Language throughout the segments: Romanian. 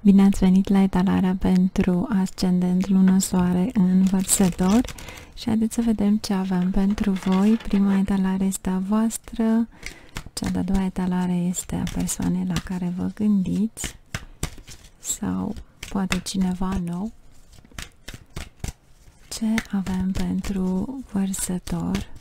Bine ați venit la etalarea pentru ascendent, lună, soare în Vărsător și haideți să vedem ce avem pentru voi. Prima etalare este a voastră, cea de-a doua etalare este a persoanei la care vă gândiți sau poate cineva nou. Ce avem pentru Vărsător?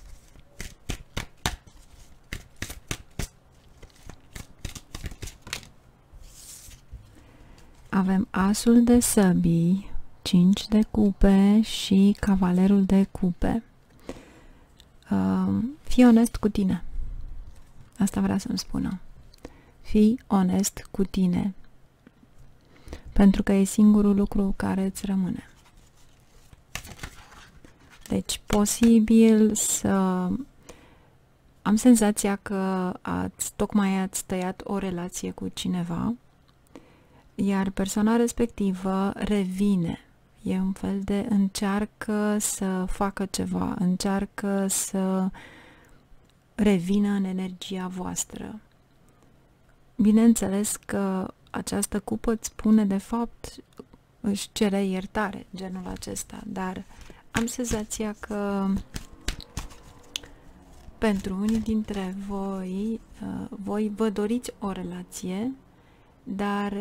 Avem asul de săbii, 5 de cupe și cavalerul de cupe. Fii onest cu tine. Asta vrea să-mi spună. Fii onest cu tine. Pentru că e singurul lucru care îți rămâne. Deci, posibil să... Am senzația că tocmai ați tăiat o relație cu cineva, iar persoana respectivă revine. E un fel de încearcă să facă ceva, încearcă să revină în energia voastră. Bineînțeles că această cupă îți spune, de fapt, își cere iertare, genul acesta, dar am senzația că pentru unii dintre voi, vă doriți o relație, dar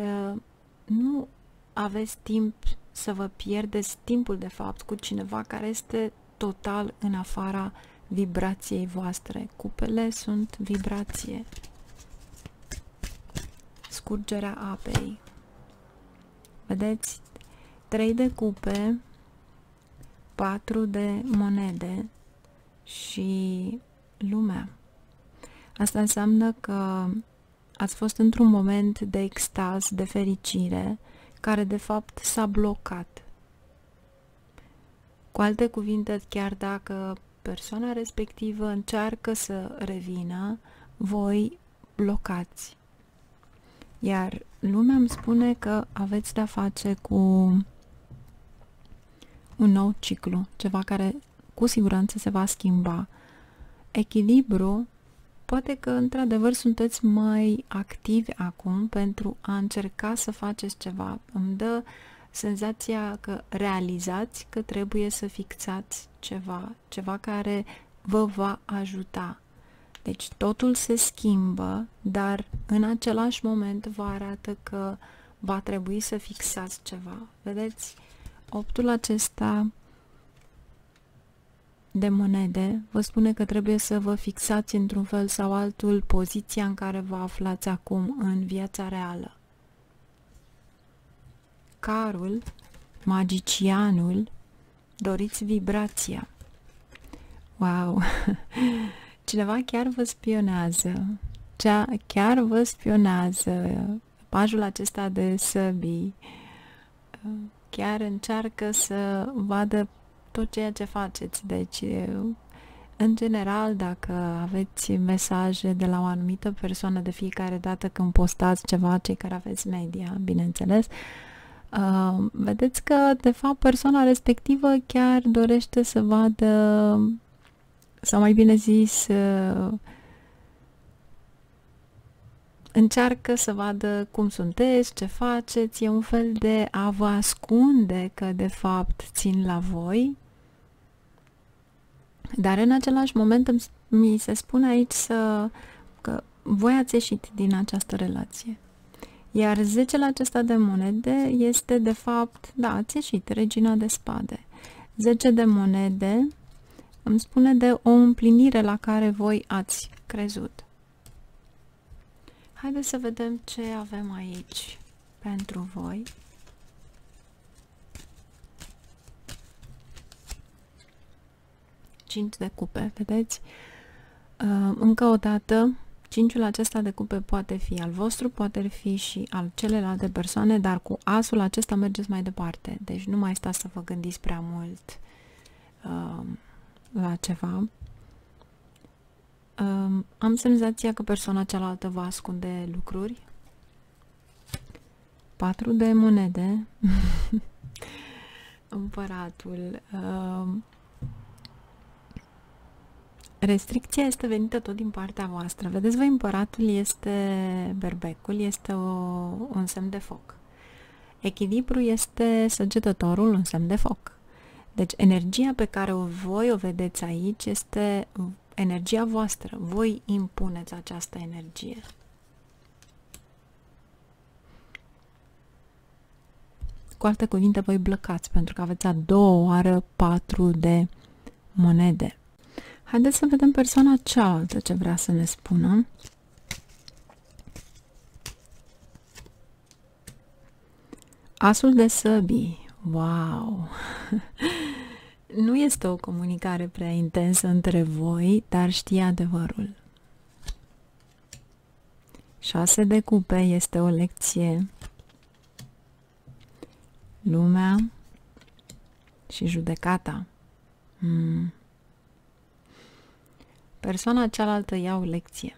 nu aveți timp să vă pierdeți timpul, de fapt, cu cineva care este total în afara vibrației voastre. Cupele sunt vibrație. Scurgerea apei. Vedeți? 3 de cupe, 4 de monede și lumea. Asta înseamnă că ați fost într-un moment de extaz, de fericire, care de fapt s-a blocat. Cu alte cuvinte, chiar dacă persoana respectivă încearcă să revină, voi blocați. Iar lumea îmi spune că aveți de-a face cu un nou ciclu, ceva care cu siguranță se va schimba. Echilibru. Poate că, într-adevăr, sunteți mai activi acum pentru a încerca să faceți ceva. Îmi dă senzația că realizați că trebuie să fixați ceva, ceva care vă va ajuta. Deci totul se schimbă, dar în același moment vă arată că va trebui să fixați ceva. Vedeți? Optul acesta de monede vă spune că trebuie să vă fixați într-un fel sau altul poziția în care vă aflați acum în viața reală. Carul, magicianul, doriți vibrația. Wow! Cineva chiar vă spionează. Chiar vă spionează. Pajul acesta de săbii chiar încearcă să vadă tot ceea ce faceți. Deci, în general, dacă aveți mesaje de la o anumită persoană de fiecare dată când postați ceva, cei care aveți media, bineînțeles, vedeți că, de fapt, persoana respectivă chiar dorește să vadă, sau mai bine zis, încearcă să vadă cum sunteți, ce faceți. E un fel de a vă ascunde că, de fapt, țin la voi. Dar în același moment mi se spune aici că voi ați ieșit din această relație. Iar 10-le acesta de monede este, de fapt, da, ați ieșit, regina de spade. 10 de monede îmi spune de o împlinire la care voi ați crezut. Haideți să vedem ce avem aici pentru voi. Cinci de cupe, vedeți? Încă o dată, cinciul acesta de cupe poate fi al vostru, poate fi și al celelalte persoane, dar cu asul acesta mergeți mai departe. Deci nu mai stați să vă gândiți prea mult la ceva. Am senzația că persoana cealaltă va ascunde lucruri. 4 de monede. Împăratul. Restricția este venită tot din partea voastră. Vedeți voi, împăratul este berbecul, este un semn de foc. Echilibru este săgetătorul în semn de foc. Deci energia pe care voi o vedeți aici este energia voastră. Voi impuneți această energie. Cu alte cuvinte, voi blăcați, pentru că aveți a doua oară 4 de monede. Haideți să vedem persoana cealaltă ce vrea să ne spună. Asul de săbii. Wow! Nu este o comunicare prea intensă între voi, dar știe adevărul. 6 de cupe este o lecție. Lumea și judecata. Persoana cealaltă ia o lecție.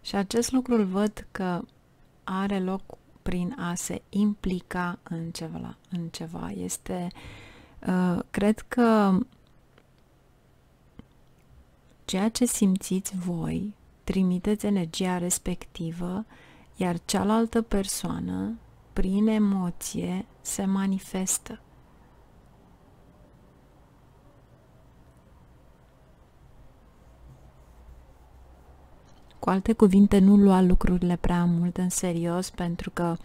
Și acest lucru îl văd că are loc prin a se implica în ceva. Este, cred că ceea ce simțiți voi, trimiteți energia respectivă, iar cealaltă persoană, prin emoție, se manifestă. Cu alte cuvinte, nu lua lucrurile prea mult în serios, pentru că,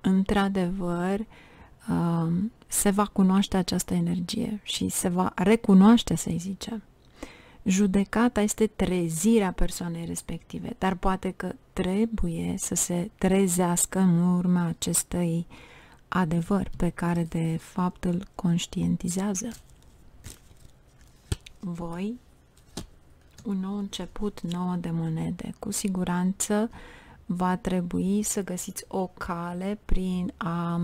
într-adevăr, se va cunoaște această energie și se va recunoaște, să-i zicem. Judecata este trezirea persoanei respective, dar poate că trebuie să se trezească în urma acestui adevăr pe care de fapt îl conștientizează. Voi, un nou început, 9 de monede. Cu siguranță va trebui să găsiți o cale prin a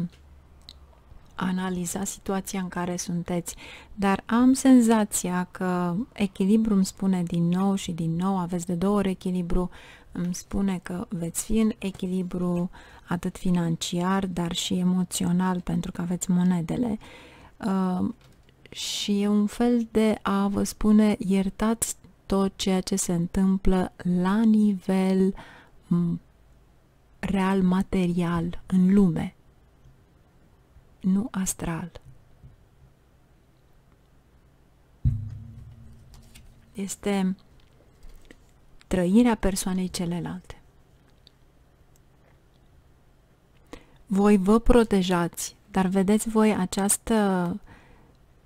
analiza situația în care sunteți, dar am senzația că echilibru îmi spune din nou și din nou, aveți de 2 ori echilibru, îmi spune că veți fi în echilibru atât financiar, dar și emoțional, pentru că aveți monedele. Și e un fel de a vă spune, iertați tot ceea ce se întâmplă la nivel real, material, în lume, nu astral. Este trăirea persoanei celelalte. Voi vă protejați, dar vedeți voi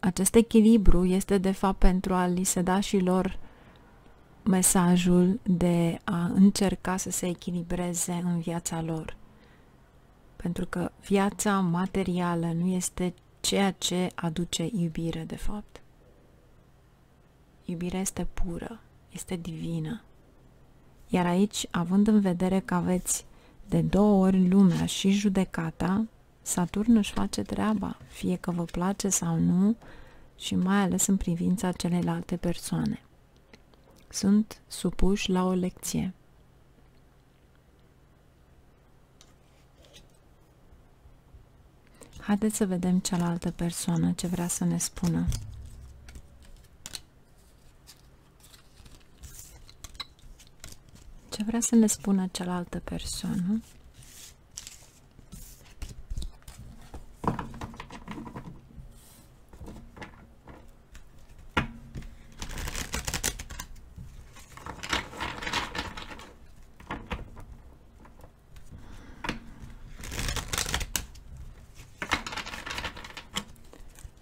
acest echilibru este de fapt pentru a li se da și lor mesajul de a încerca să se echilibreze în viața lor. Pentru că viața materială nu este ceea ce aduce iubire, de fapt. Iubirea este pură, este divină. Iar aici, având în vedere că aveți de 2 ori lumea și judecata, Saturn își face treaba, fie că vă place sau nu, și mai ales în privința celelalte persoane. Sunt supuși la o lecție. Haideți să vedem cealaltă persoană ce vrea să ne spună. Ce vrea să ne spună cealaltă persoană?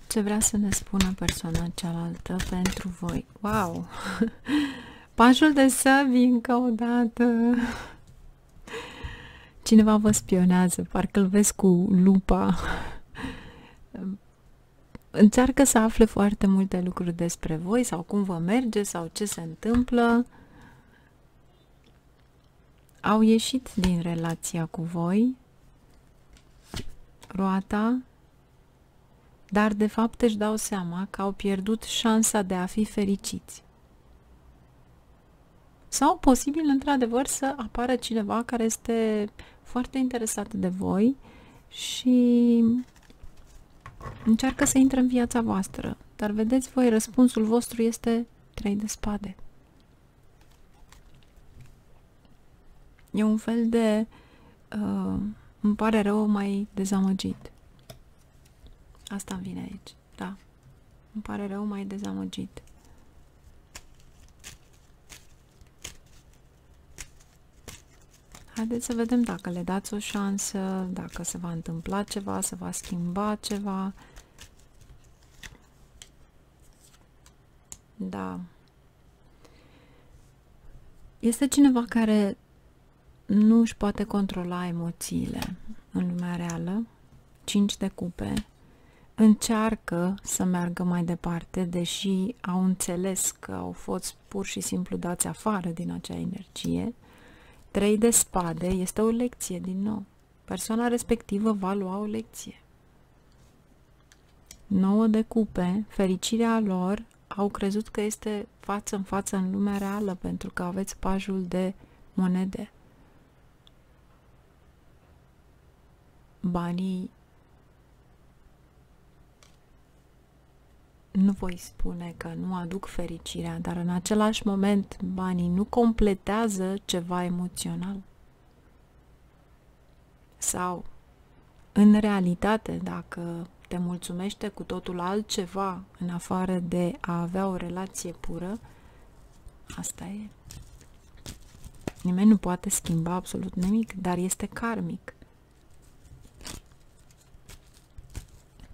Ce vrea să ne spună persoana cealaltă pentru voi? Wow! Pajul de săbii încă o dată! Cineva vă spionează, parcă îl vezi cu lupa. Încearcă să afle foarte multe lucruri despre voi sau cum vă merge sau ce se întâmplă. Au ieșit din relația cu voi. Roata. Dar de fapt își dau seama că au pierdut șansa de a fi fericiți. Sau posibil, într-adevăr, să apară cineva care este foarte interesat de voi și încearcă să intre în viața voastră. Dar vedeți voi, răspunsul vostru este 3 de spade. E un fel de îmi pare rău, mai dezamăgit. Asta îmi vine aici, da. Îmi pare rău, mai dezamăgit. Haideți să vedem dacă le dați o șansă, dacă se va întâmpla ceva, se va schimba ceva. Da. Este cineva care nu își poate controla emoțiile în lumea reală. 5 de cupe. Încearcă să meargă mai departe, deși au înțeles că au fost pur și simplu dați afară din acea energie. 3 de spade. Este o lecție din nou. Persoana respectivă va lua o lecție. 9 de cupe. Fericirea lor. Au crezut că este față în față în lumea reală, pentru că aveți pajul de monede. Banii, nu voi spune că nu aduc fericirea, dar în același moment banii nu completează ceva emoțional. Sau, în realitate, dacă te mulțumește cu totul altceva în afară de a avea o relație pură, asta e. Nimeni nu poate schimba absolut nimic, dar este karmic.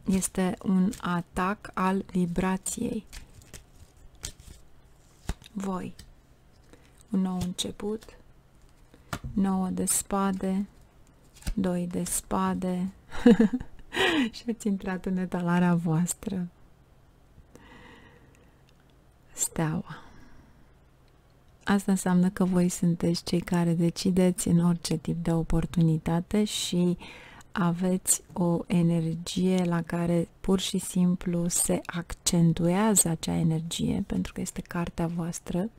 Este un atac al vibrației. Voi. Un nou început. 9 de spade. 2 de spade. Și ați intrat în etalarea voastră. Steaua. Asta înseamnă că voi sunteți cei care decideți în orice tip de oportunitate și aveți o energie la care pur și simplu se accentuează acea energie, pentru că este cartea voastră,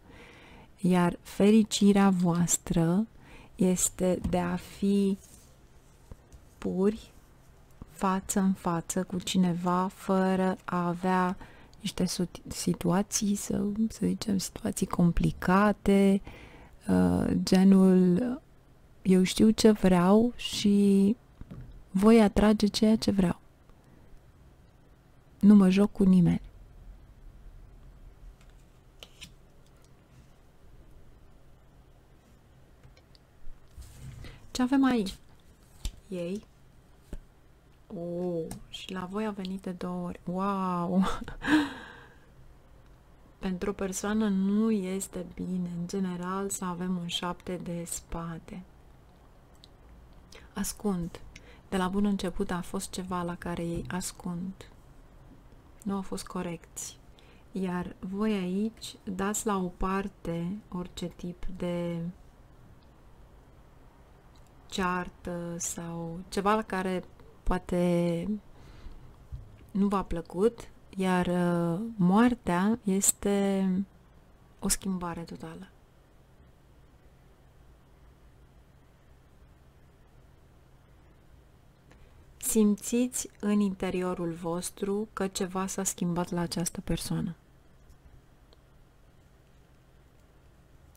iar fericirea voastră este de a fi puri, față în față cu cineva, fără a avea niște situații, să zicem, situații complicate, genul eu știu ce vreau și voi atrage ceea ce vreau. Nu mă joc cu nimeni. Ce avem aici? Ei. Oh, și la voi a venit de 2 ori. Wow! Pentru o persoană nu este bine, în general, să avem un 7 de spade. Ascund. De la bun început a fost ceva la care ei ascund. Nu au fost corecți. Iar voi aici dați la o parte orice tip de ceartă sau ceva la care poate nu v-a plăcut, iar moartea este o schimbare totală. Simțiți în interiorul vostru că ceva s-a schimbat la această persoană.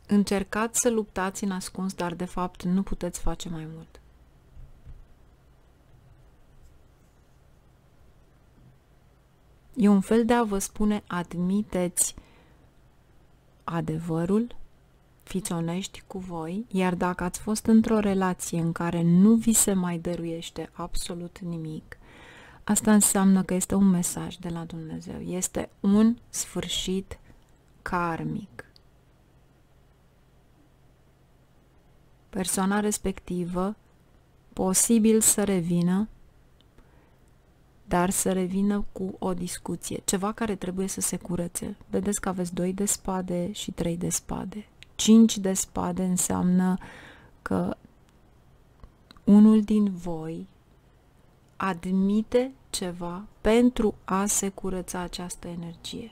Încercați să luptați în ascuns, dar de fapt nu puteți face mai mult. E un fel de a vă spune, admiteți adevărul, fiți onești cu voi, iar dacă ați fost într-o relație în care nu vi se mai dăruiește absolut nimic, asta înseamnă că este un mesaj de la Dumnezeu, este un sfârșit karmic. Persoana respectivă, posibil să revină, dar să revină cu o discuție, ceva care trebuie să se curățe. Vedeți că aveți 2 de spade și 3 de spade. 5 de spade înseamnă că unul din voi admite ceva pentru a se curăța această energie.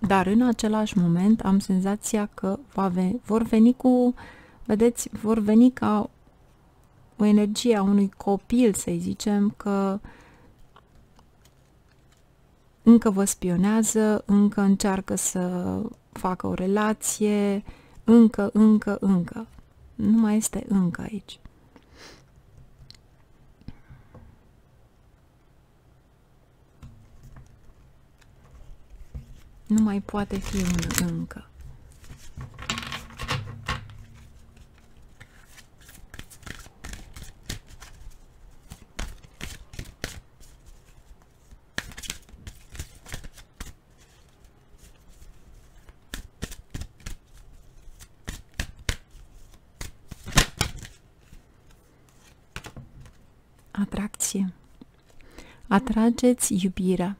Dar în același moment am senzația că vor veni ca o energie a unui copil, să-i zicem, că încă vă spionează, încă încearcă să facă o relație, Încă, încă, încă. Nu mai este încă aici. Nu mai poate fi un încă. Atracție. Atrageți iubirea.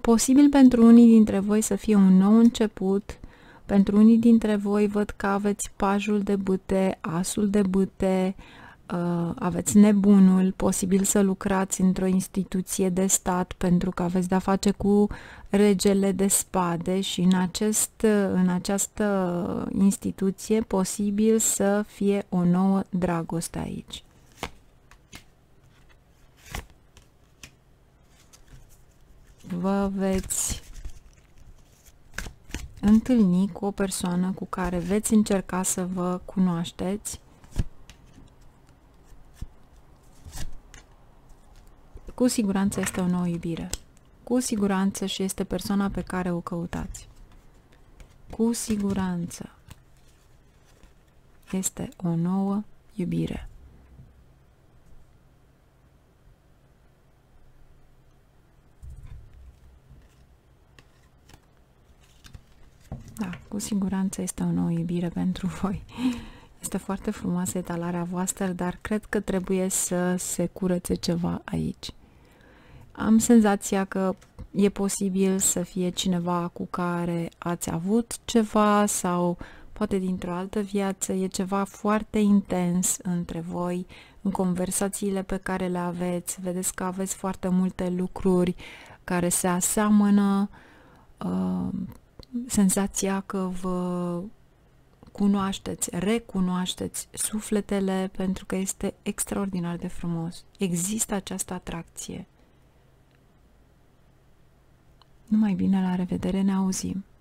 Posibil pentru unii dintre voi să fie un nou început, pentru unii dintre voi văd că aveți pajul de bâte, asul de bâte, aveți nebunul, posibil să lucrați într-o instituție de stat pentru că aveți de-a face cu regele de spade și în această instituție posibil să fie o nouă dragoste aici. Vă veți întâlni cu o persoană cu care veți încerca să vă cunoașteți, cu siguranță este o nouă iubire, cu siguranță, și este persoana pe care o căutați, cu siguranță este o nouă iubire. Da, cu siguranță este o nouă iubire pentru voi. Este foarte frumoasă etalarea voastră, dar cred că trebuie să se curățe ceva aici. Am senzația că e posibil să fie cineva cu care ați avut ceva sau poate dintr-o altă viață. E ceva foarte intens între voi în conversațiile pe care le aveți. Vedeți că aveți foarte multe lucruri care se aseamănă. Senzația că vă cunoașteți, recunoașteți sufletele, pentru că este extraordinar de frumos. Există această atracție. Numai bine, la revedere, ne auzim!